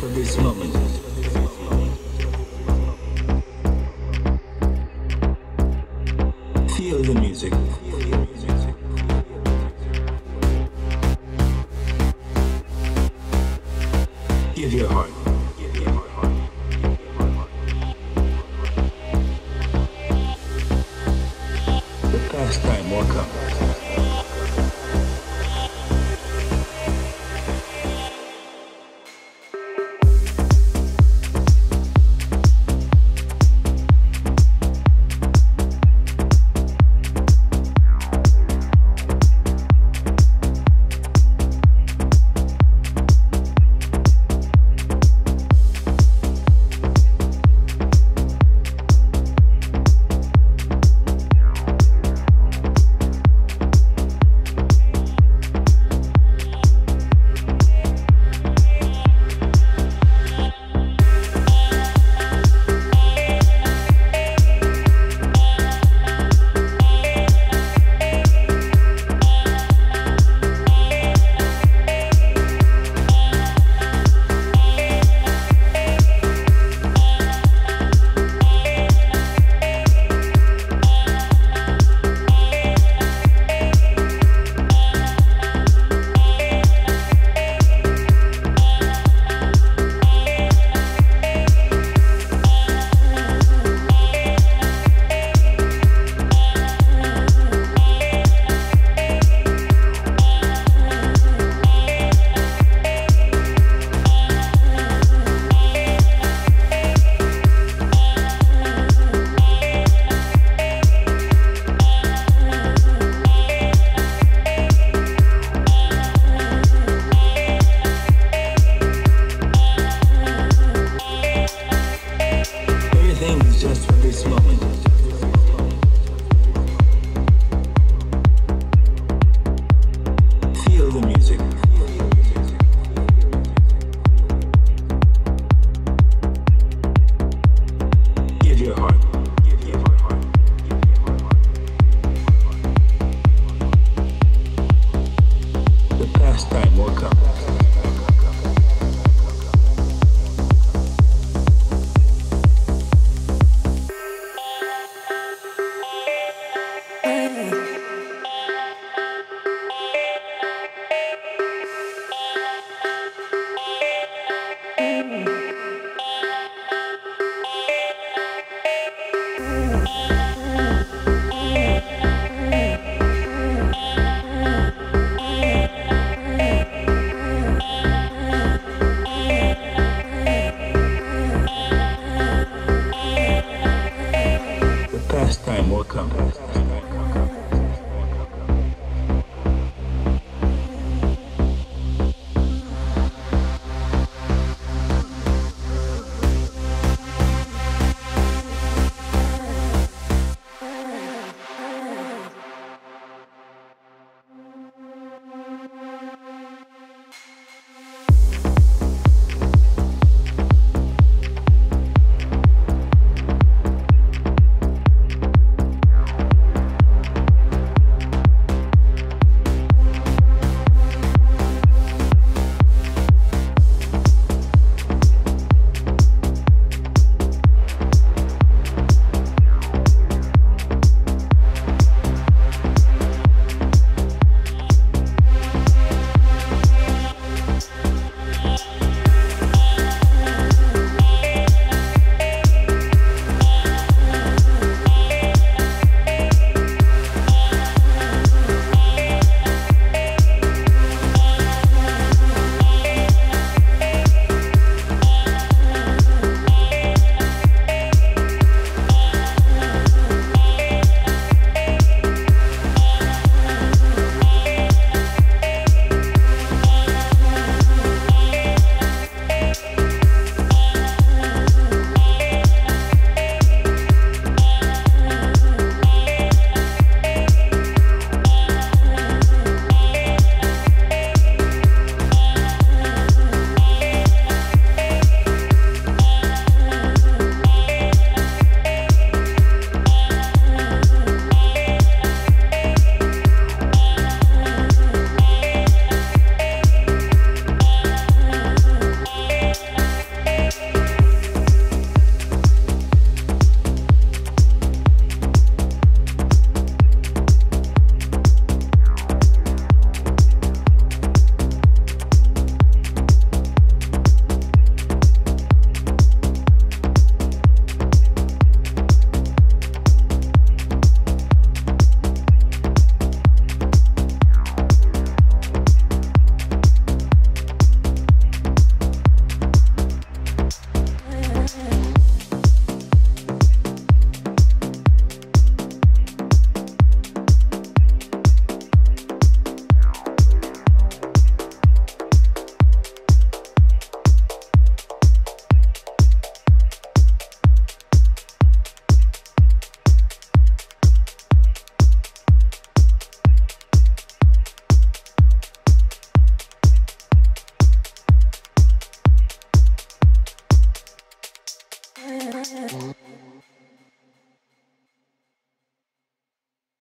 for this moment. Feel the music. Give your heart. The pastime will come. Just for this moment. Feel the music. Give your heart. The pastime will come.